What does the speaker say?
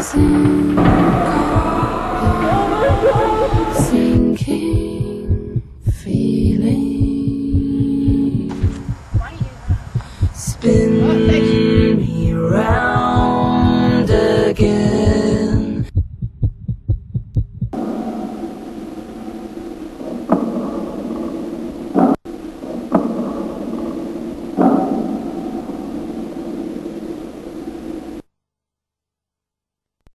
Sinking feeling, spin me round again.